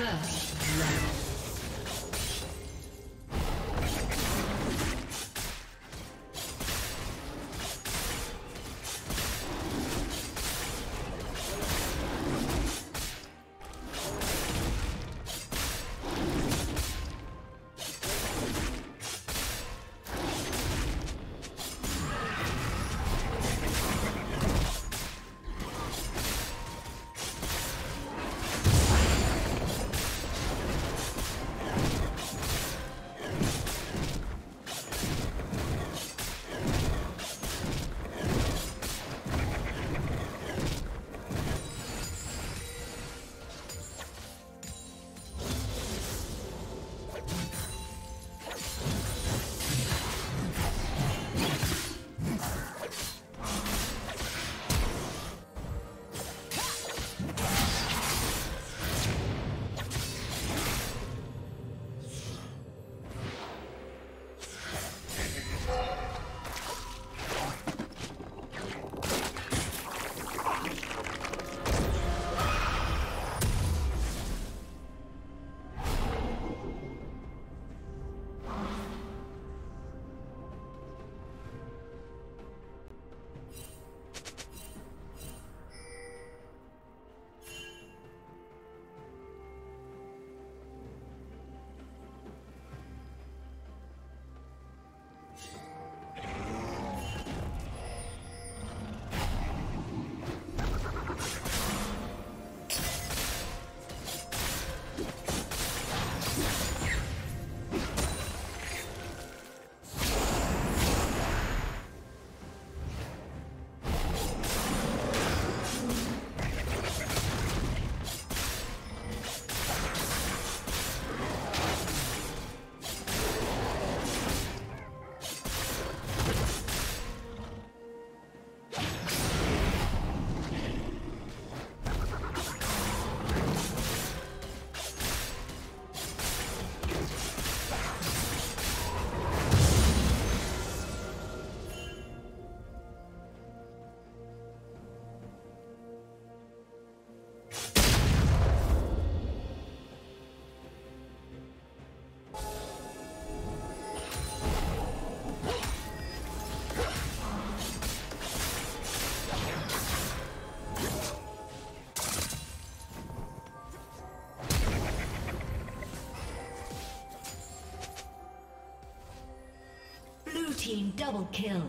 First round. Team double kill.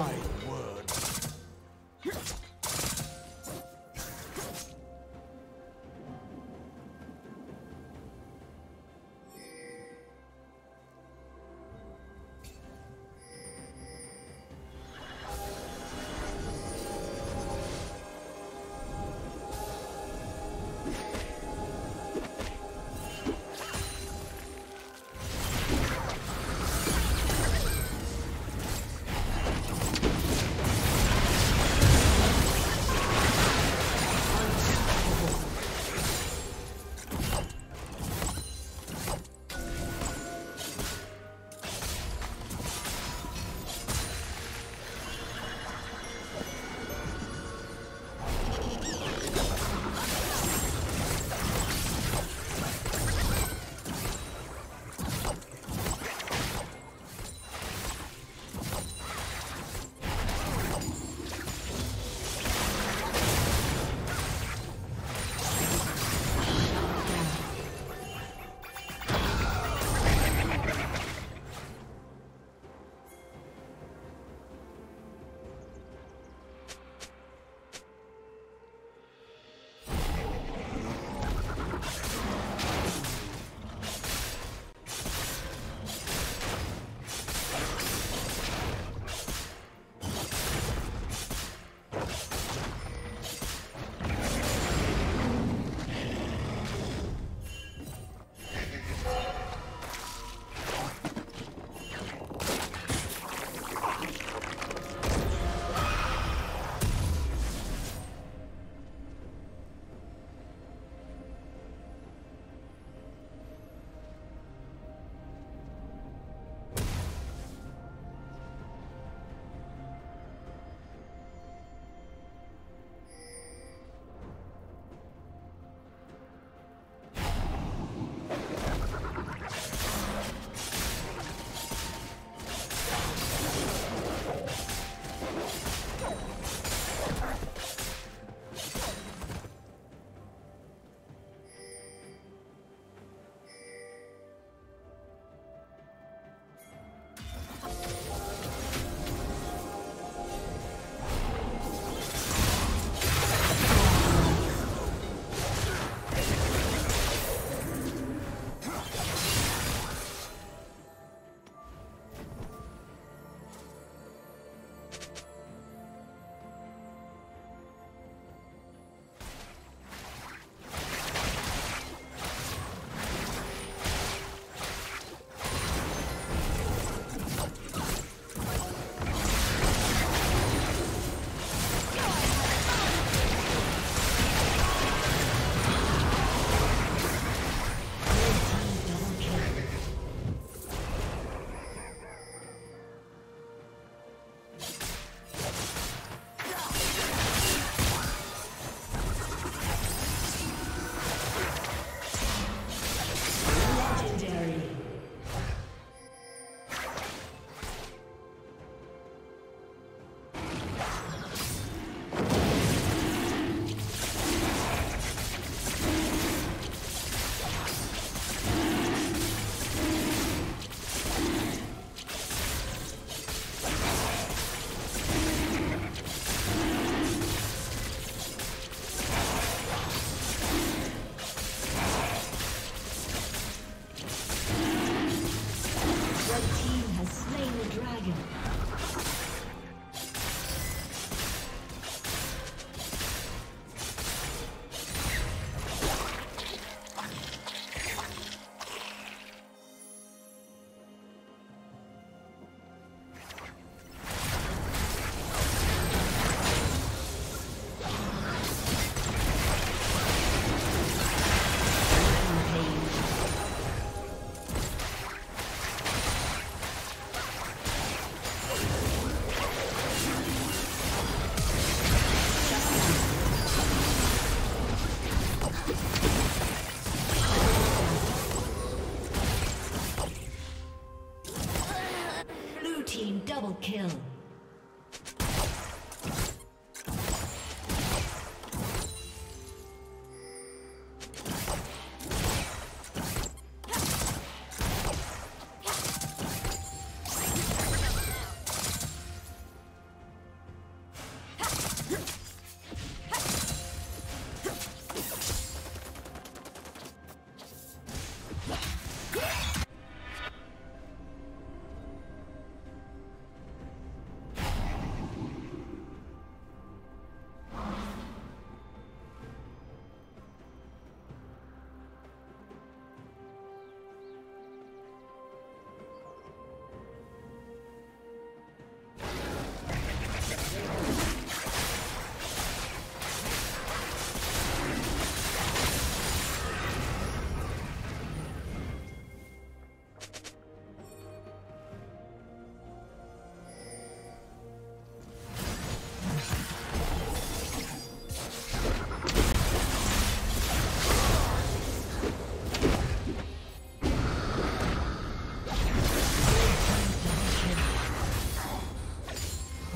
My word.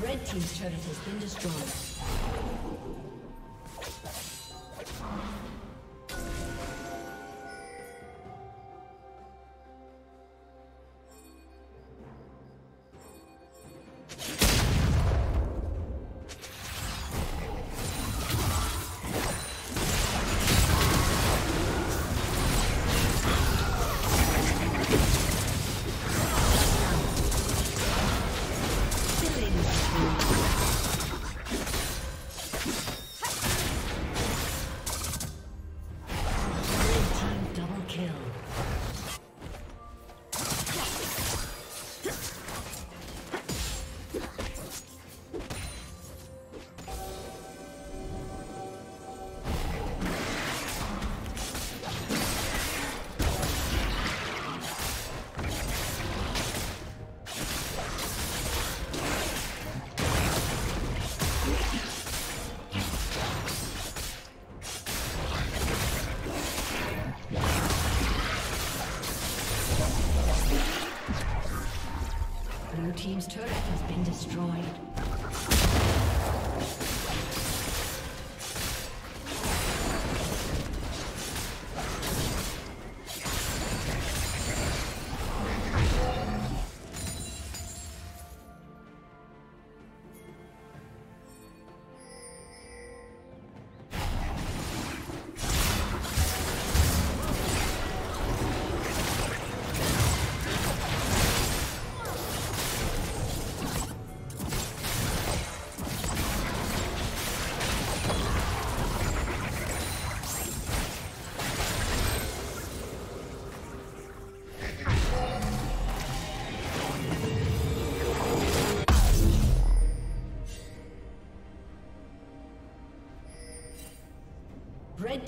Red team's turret has been destroyed. Team's turret has been destroyed. Red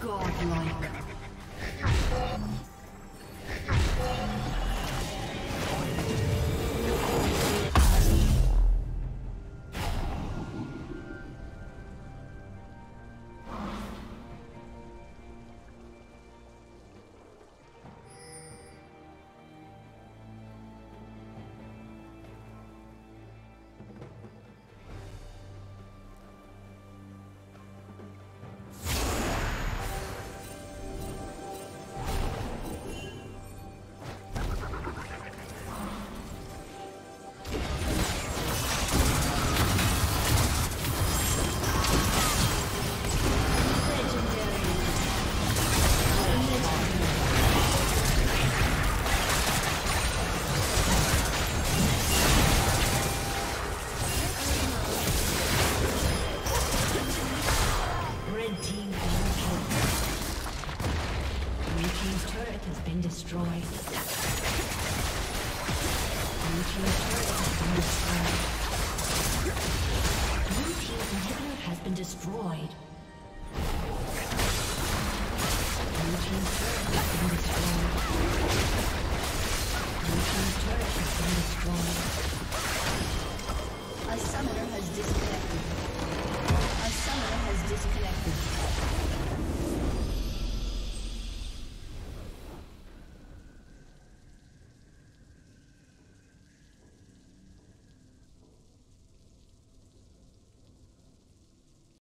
Godlike. A summoner